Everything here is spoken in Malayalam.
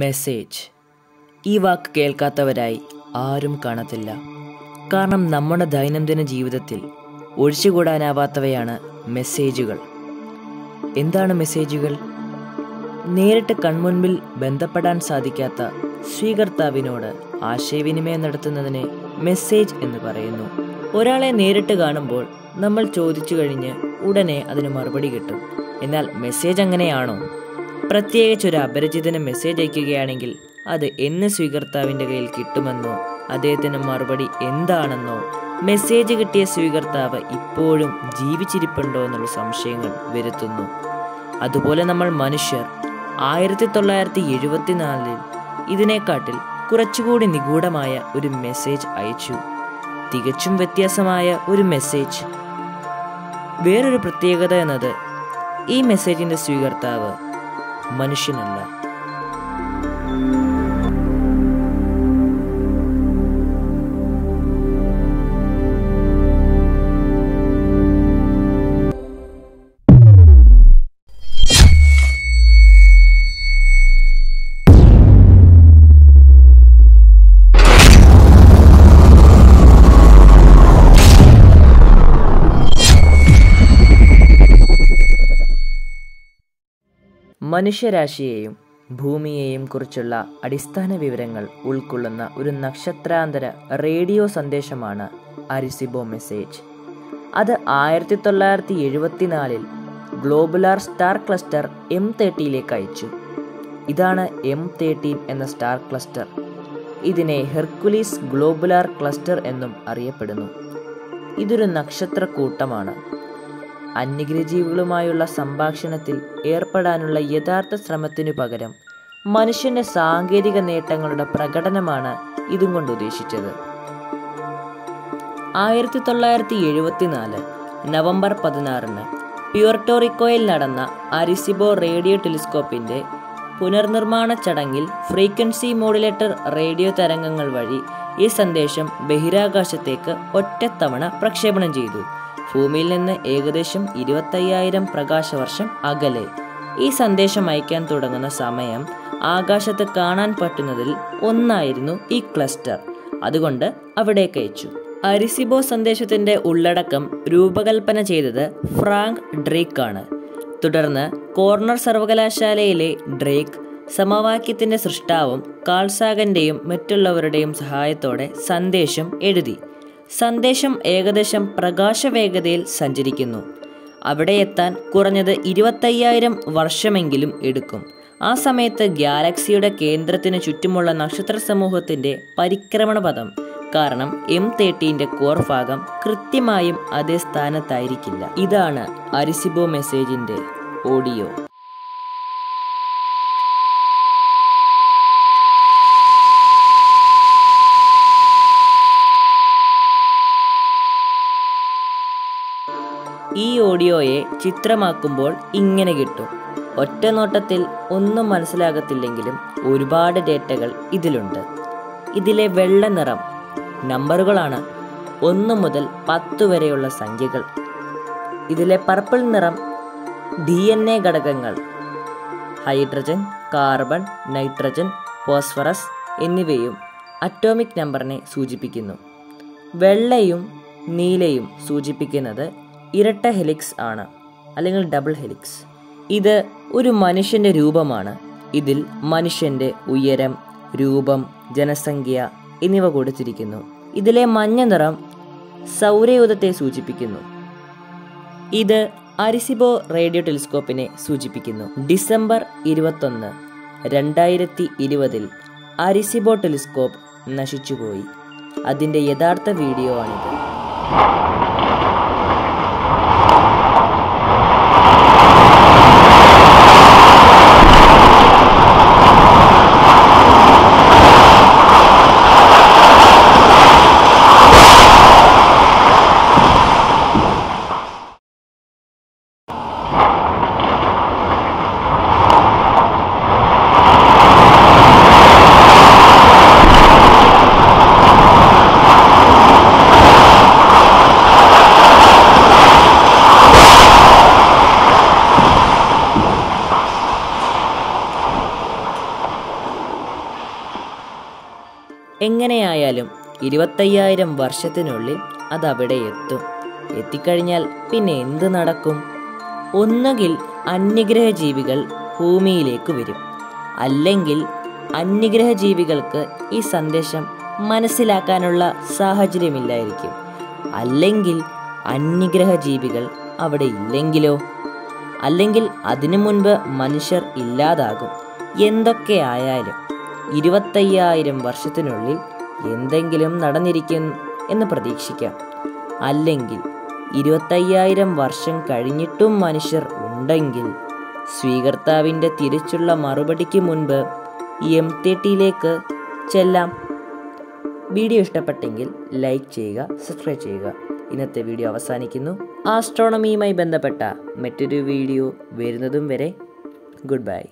മെസ്സേജ്. ഈ വാക്ക് കേൾക്കാത്തവരായി ആരും കാണത്തില്ല. കാരണം നമ്മുടെ ദൈനംദിന ജീവിതത്തിൽ ഒഴിച്ചുകൂടാനാവാത്തവയാണ് മെസ്സേജുകൾ. എന്താണ് മെസ്സേജുകൾ? നേരിട്ട് കൺമുൻപിൽ ബന്ധപ്പെടാൻ സാധിക്കാത്ത സ്വീകർത്താവിനോട് ആശയവിനിമയം നടത്തുന്നതിനെ മെസ്സേജ് എന്ന് പറയുന്നു. ഒരാളെ നേരിട്ട് കാണുമ്പോൾ നമ്മൾ ചോദിച്ചു കഴിഞ്ഞ് ഉടനെ അതിന് മറുപടി കിട്ടും. എന്നാൽ മെസ്സേജ് അങ്ങനെയാണോ? പ്രത്യേകിച്ച് ഒരു അപരിചിതന് മെസ്സേജ് അയക്കുകയാണെങ്കിൽ അത് എന്ന് സ്വീകർത്താവിൻ്റെ കയ്യിൽ കിട്ടുമെന്നോ അദ്ദേഹത്തിന് മറുപടി എന്താണെന്നോ മെസ്സേജ് കിട്ടിയ സ്വീകർത്താവ് ഇപ്പോഴും ജീവിച്ചിരിപ്പുണ്ടോ എന്നുള്ള സംശയങ്ങൾ വരുത്തുന്നു. അതുപോലെ നമ്മൾ മനുഷ്യർ 1974 ഇതിനെക്കാട്ടിൽ കുറച്ചുകൂടി നിഗൂഢമായ ഒരു മെസ്സേജ് അയച്ചു. തികച്ചും വ്യത്യാസമായ ഒരു മെസ്സേജ്. വേറൊരു പ്രത്യേകത എന്നത് ഈ മെസ്സേജിൻ്റെ സ്വീകർത്താവ് മനുഷ്യനല്ല. മനുഷ്യരാശിയെയും ഭൂമിയെയും കുറിച്ചുള്ള അടിസ്ഥാന വിവരങ്ങൾ ഉൾക്കൊള്ളുന്ന ഒരു നക്ഷത്രാന്തര റേഡിയോ സന്ദേശമാണ് അരിസിബോ മെസ്സേജ്. അത് 1974 ഗ്ലോബുലാർ സ്റ്റാർ ക്ലസ്റ്റർ M30 അയച്ചു. ഇതാണ് M13 എന്ന സ്റ്റാർ ക്ലസ്റ്റർ. ഇതിനെ ഹെർക്കുലീസ് ഗ്ലോബുലാർ ക്ലസ്റ്റർ എന്നും അറിയപ്പെടുന്നു. ഇതൊരു നക്ഷത്രക്കൂട്ടമാണ്. അന്യഗ്രഹജീവികളുമായുള്ള സംഭാഷണത്തിൽ ഏർപ്പെടാനുള്ള യഥാർത്ഥ ശ്രമത്തിനു പകരം മനുഷ്യൻ്റെ സാങ്കേതിക നേട്ടങ്ങളുടെ പ്രകടനമാണ് ഇതും കൊണ്ട് ഉദ്ദേശിച്ചത്. 1974 നവംബർ 16 പ്യൂർട്ടോറിക്കോയിൽ നടന്ന അരിസിബോ റേഡിയോ ടെലിസ്കോപ്പിൻ്റെ പുനർനിർമ്മാണ ചടങ്ങിൽ ഫ്രീക്വൻസി മോഡുലേറ്റർ റേഡിയോ തരംഗങ്ങൾ വഴി ഈ സന്ദേശം ബഹിരാകാശത്തേക്ക് ഒറ്റത്തവണ പ്രക്ഷേപണം ചെയ്തു. ഭൂമിയിൽ നിന്ന് ഏകദേശം 25,000 പ്രകാശവർഷം അകലെ. ഈ സന്ദേശം അയക്കാൻ തുടങ്ങുന്ന സമയം ആകാശത്ത് കാണാൻ പറ്റുന്നതിൽ ഒന്നായിരുന്നു ഈ ക്ലസ്റ്റർ. അതുകൊണ്ട് അവിടേക്ക് അയച്ചു. അരിസിബോ സന്ദേശത്തിൻ്റെ ഉള്ളടക്കം രൂപകൽപ്പന ചെയ്തത് ഫ്രാങ്ക് ഡ്രേക്ക് ആണ്. തുടർന്ന് കോർണർ സർവകലാശാലയിലെ ഡ്രേക്ക് സമവാക്യത്തിൻ്റെ സൃഷ്ടാവും കാൾസാഗൻ്റെയും മറ്റുള്ളവരുടെയും സഹായത്തോടെ സന്ദേശം എഴുതി. സന്ദേശം ഏകദേശം പ്രകാശവേഗതയിൽ സഞ്ചരിക്കുന്നു. അവിടെ എത്താൻ കുറഞ്ഞത് 25,000 വർഷമെങ്കിലും എടുക്കും. ആ സമയത്ത് ഗ്യാലക്സിയുടെ കേന്ദ്രത്തിന് ചുറ്റുമുള്ള നക്ഷത്ര സമൂഹത്തിൻ്റെ പരിക്രമണപഥം കാരണം M13 കോർ ഭാഗം കൃത്യമായും അതേ സ്ഥാനത്തായിരിക്കില്ല. ഇതാണ് അരിസിബോ മെസ്സേജിൻ്റെ ഓഡിയോ. ഈ ഓഡിയോയെ ചിത്രമാക്കുമ്പോൾ ഇങ്ങനെ കിട്ടും. ഒറ്റ നോട്ടത്തിൽ ഒന്നും മനസ്സിലാകത്തില്ലെങ്കിലും ഒരുപാട് ഡേറ്റകൾ ഇതിലുണ്ട്. ഇതിലെ വെള്ള നിറം നമ്പറുകളാണ്, 1 മുതൽ 10 വരെയുള്ള സംഖ്യകൾ. ഇതിലെ പർപ്പിൾ നിറം DNA ഘടകങ്ങൾ, ഹൈഡ്രജൻ, കാർബൺ, നൈട്രജൻ, ഫോസ്ഫറസ് എന്നിവയും അറ്റോമിക് നമ്പറിനെ സൂചിപ്പിക്കുന്നു. വെള്ളയും നീലയും സൂചിപ്പിക്കുന്നത് ഇരട്ട ഹെലിക്സ് ആണ്, അല്ലെങ്കിൽ ഡബിൾ ഹെലിക്സ്. ഇത് ഒരു മനുഷ്യൻ്റെ രൂപമാണ്. ഇതിൽ മനുഷ്യൻ്റെ ഉയരം, രൂപം, ജനസംഖ്യ എന്നിവ കൊടുത്തിരിക്കുന്നു. ഇതിലെ മഞ്ഞ നിറം സൗരയൂഥത്തെ സൂചിപ്പിക്കുന്നു. ഇത് അരിസിബോ റേഡിയോ ടെലിസ്കോപ്പിനെ സൂചിപ്പിക്കുന്നു. ഡിസംബർ 21, 2020 അരിസിബോ ടെലിസ്കോപ്പ് നശിച്ചുപോയി. അതിൻ്റെ യഥാർത്ഥ വീഡിയോ ആണിത്. എങ്ങനെയായാലും 25,000 വർഷത്തിനുള്ളിൽ അതവിടെ എത്തും. എത്തിക്കഴിഞ്ഞാൽ പിന്നെ എന്ത് നടക്കും? ഒന്നുകിൽ അന്യഗ്രഹ ജീവികൾ ഭൂമിയിലേക്ക് വരും, അല്ലെങ്കിൽ അന്യഗ്രഹ ജീവികൾക്ക് ഈ സന്ദേശം മനസ്സിലാക്കാനുള്ള സാഹചര്യമില്ലായിരിക്കും, അല്ലെങ്കിൽ അന്യഗ്രഹ ജീവികൾ അവിടെ ഇല്ലെങ്കിലോ, അല്ലെങ്കിൽ അതിനു മുൻപ് മനുഷ്യർ ഇല്ലാതാകും. എന്തൊക്കെ ആയാലും 25,000 വർഷത്തിനുള്ളിൽ എന്തെങ്കിലും നടന്നിരിക്കും എന്ന് പ്രതീക്ഷിക്കാം. അല്ലെങ്കിൽ 25,000 വർഷം കഴിഞ്ഞിട്ടും മനുഷ്യർ ഉണ്ടെങ്കിൽ സ്വീകർത്താവിൻ്റെ തിരിച്ചുള്ള മറുപടിക്ക് മുൻപ് MTTയിലേക്ക് ചെല്ലാം. വീഡിയോ ഇഷ്ടപ്പെട്ടെങ്കിൽ ലൈക്ക് ചെയ്യുക, സബ്സ്ക്രൈബ് ചെയ്യുക. ഇന്നത്തെ വീഡിയോ അവസാനിക്കുന്നു. ആസ്ട്രോണമിയുമായി ബന്ധപ്പെട്ട മറ്റൊരു വീഡിയോ വരുന്നതും വരെ ഗുഡ് ബൈ.